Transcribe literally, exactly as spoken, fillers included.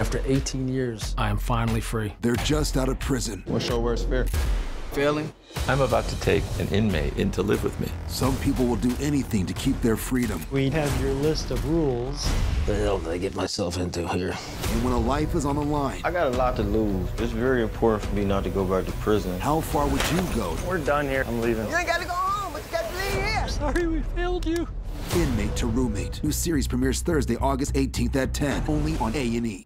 After eighteen years, I am finally free. They're just out of prison. What's your worst fear? Failing. I'm about to take an inmate in to live with me. Some people will do anything to keep their freedom. We have your list of rules. The hell did I get myself into here? And when a life is on the line... I got a lot to lose. It's very important for me not to go back to prison. How far would you go? We're done here. I'm leaving. You ain't got to go home, but you got to leave here. I'm sorry we failed you. Inmate to Roommate. New series premieres Thursday, August eighteenth at ten. Only on A and E.